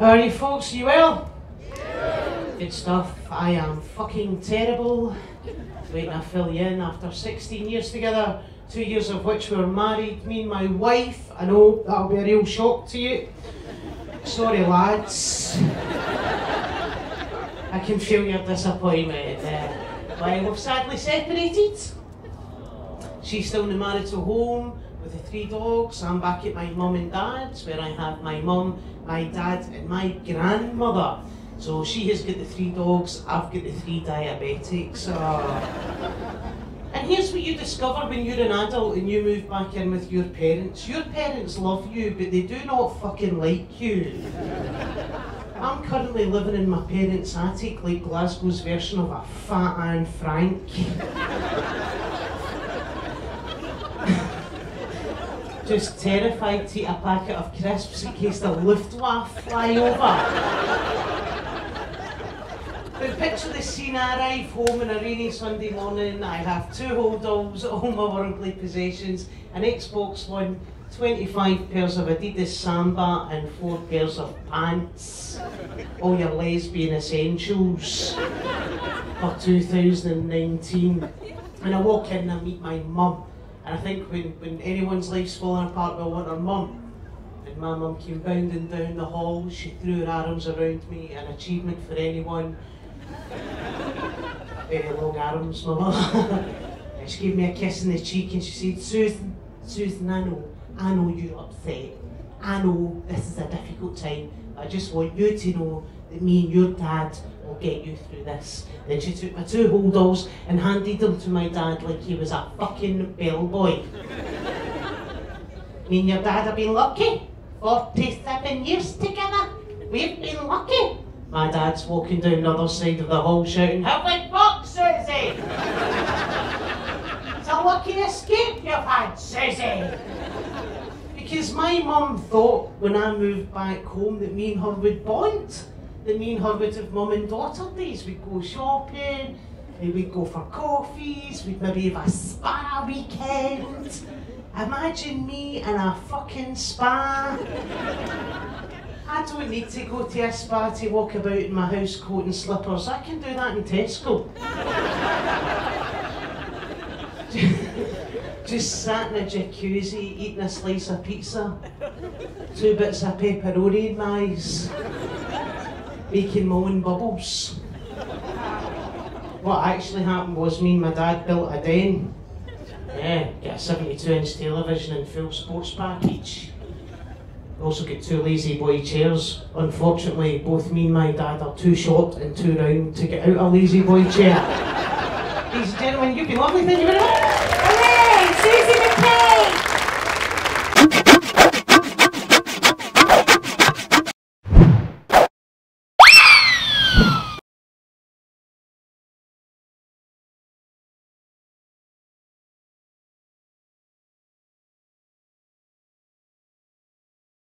How are you folks? You well? Yeah. Good stuff. I am fucking terrible. Wait and I fill you in. After 16 years together, 2 years of which we were married, me and my wife, I know that'll be a real shock to you. Sorry lads. I can feel your disappointment there. Why, we've sadly separated. She's still in the marital home with the 3 dogs. I'm back at my mum and dad's, where I have my mum, my dad and my grandmother. So she has got the 3 dogs, I've got the 3 diabetics. And here's what you discover when you're an adult and you move back in with your parents. Your parents love you, but they do not fucking like you. I'm currently living in my parents' attic like Glasgow's version of a fat Anne Frank. Just terrified to eat a packet of crisps in case the Luftwaffe fly over. But picture the scene. I arrive home on a rainy Sunday morning. I have 2 holdalls, all my worldly possessions, an Xbox One, 25 pairs of Adidas Samba and 4 pairs of pants. All your lesbian essentials for 2019. And I walk in and I meet my mum. And I think when anyone's life's falling apart, we want our mum. And my mum came bounding down the hall, she threw her arms around me, an achievement for anyone. Very long arms, my mum. She gave me a kiss in the cheek and she said, Susan, I know you're upset. I know this is a difficult time, but I just want you to know that me and your dad will get you through this. Then she took my 2 holdalls and handed them to my dad like he was a fucking bellboy. Me and your dad have been lucky. 47 years together. We've been lucky. My dad's walking down the other side of the hall shouting, "Have we fucked, Susie?" "It's a lucky escape you've had, Susie." Because my mum thought when I moved back home that me and her would bond. That me and her would have mum and daughter days. We'd go shopping, we'd go for coffees, we'd maybe have a spa weekend. Imagine me in a fucking spa. I don't need to go to a spa to walk about in my housecoat and slippers. I can do that in Tesco. Just sat in a jacuzzi eating a slice of pizza, 2 bits of pepperoni in my eyes, making my own bubbles. What actually happened was me and my dad built a den. Yeah, got a 72-inch television and full sports package. Also got 2 lazy boy chairs. Unfortunately, both me and my dad are too short and too round to get out a lazy boy chair. Ladies and gentlemen, you've been lovely, thank you very much. Susie